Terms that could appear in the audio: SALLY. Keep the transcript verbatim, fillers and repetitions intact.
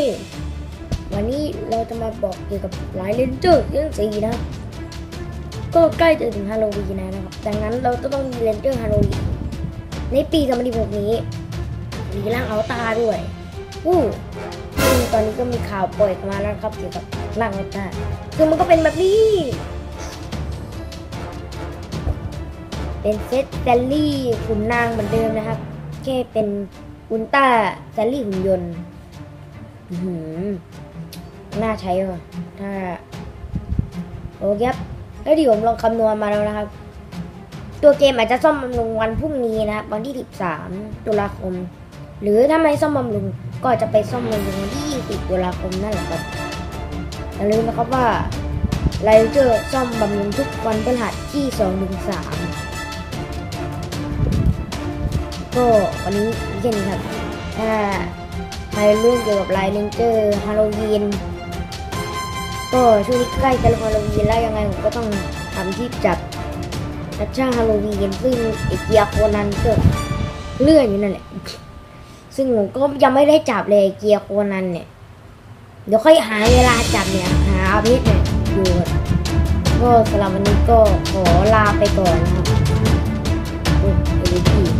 ฟ่วันนี้เราจะมาบอกเกี่ยวกับลายเลนเจอร์เรื่องสีนะครับก็ใกล้จะถึงฮาโลวีนแล้วนะครับดังนั้นเราต้องมีเลนเจอร์ฮาโลวีนในปีสองพันสิบหกนี้มีร่างอวตารด้วยวู้ตอนนี้ก็มีข่าวปล่อยมาแล้วครับเกี่ยวกับร่างอวตารคือมันก็เป็นแบบนี้เป็นเซตแซลลี่ขุนนางเหมือนเดิมนะครับแค่เป็นอุลตร้าแซลลี่หุ่นยนต์หืมน่าใช้ว่ะถ้าโอเคครับแล้วที่ผมลองคำนวณมาแล้วนะครับตัวเกมอาจจะซ่อมบำรุงวันพรุ่งนี้นะครับวันที่สิบสามตุลาคมหรือถ้าไม่ซ่อมบำรุงก็จะไปซ่อมบำรุงวันที่ยี่สิบตุลาคมนั่นแหละครับอย่าลืมนะครับว่าไลเจอร์ซ่อมบำรุงทุกวันพฤหัสที่สองถึงสามก็วันนี้เย็นครับถ้าใครเรื่องเกี่ยวกับไลเจอร์ฮาโลวีนก็ช่วงนี้ใกล้จะฮาโลวีนแล้วยังไงผมก็ต้องทำที่จัดนัชชาฮาโลวีนซึ่งไอเกียร์โคนันก็เลื่อนอยู่นั่นแหละซึ่งผมก็ยังไม่ได้จับเลยเกียร์โคนันเนี่ยเดี๋ยวค่อยหาเวลาจับเนี่ยหาอาทิตย์เนี่ยดูก็สำหรับวันนี้ก็ขอลาไปก่อนนะครับโอ้ยดี